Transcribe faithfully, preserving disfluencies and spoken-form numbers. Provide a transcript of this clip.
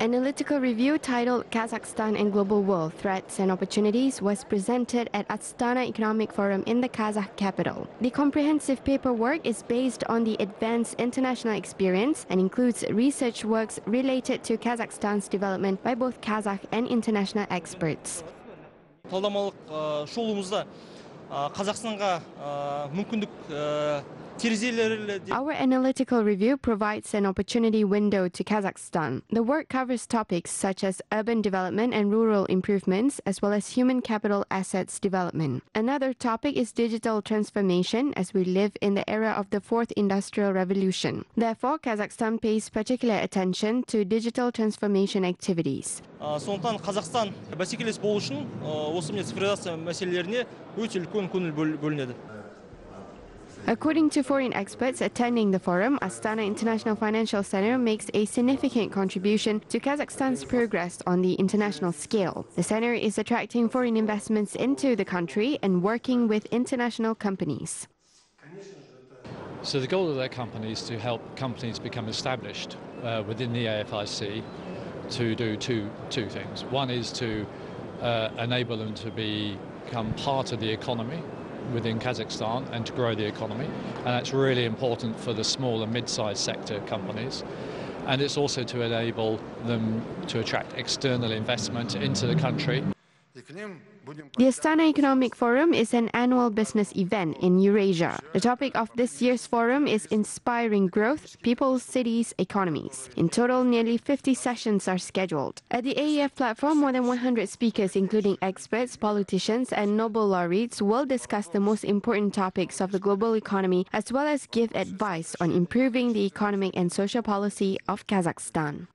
Analytical review titled Kazakhstan and Global World, Threats and Opportunities was presented at Astana Economic Forum in the Kazakh capital. The comprehensive paperwork is based on the advanced international experience and includes research works related to Kazakhstan's development by both Kazakh and international experts. Our analytical review provides an opportunity window to Kazakhstan. The work covers topics such as urban development and rural improvements, as well as human capital assets development. Another topic is digital transformation, as we live in the era of the Fourth Industrial Revolution. Therefore, Kazakhstan pays particular attention to digital transformation activities. According to foreign experts attending the forum, Astana International Financial Center makes a significant contribution to Kazakhstan's progress on the international scale. The center is attracting foreign investments into the country and working with international companies. So the goal of their company is to help companies become established uh, within the A F I C to do two, two things. One is to uh, enable them to be, become part of the economy within Kazakhstan and to grow the economy, and that's really important for the small and mid-sized sector companies, and it's also to enable them to attract external investment into the country. The Astana Economic Forum is an annual business event in Eurasia. The topic of this year's forum is Inspiring Growth, People's Cities, Economies. In total, nearly fifty sessions are scheduled. At the A E F platform, more than one hundred speakers, including experts, politicians and Nobel laureates, will discuss the most important topics of the global economy, as well as give advice on improving the economic and social policy of Kazakhstan.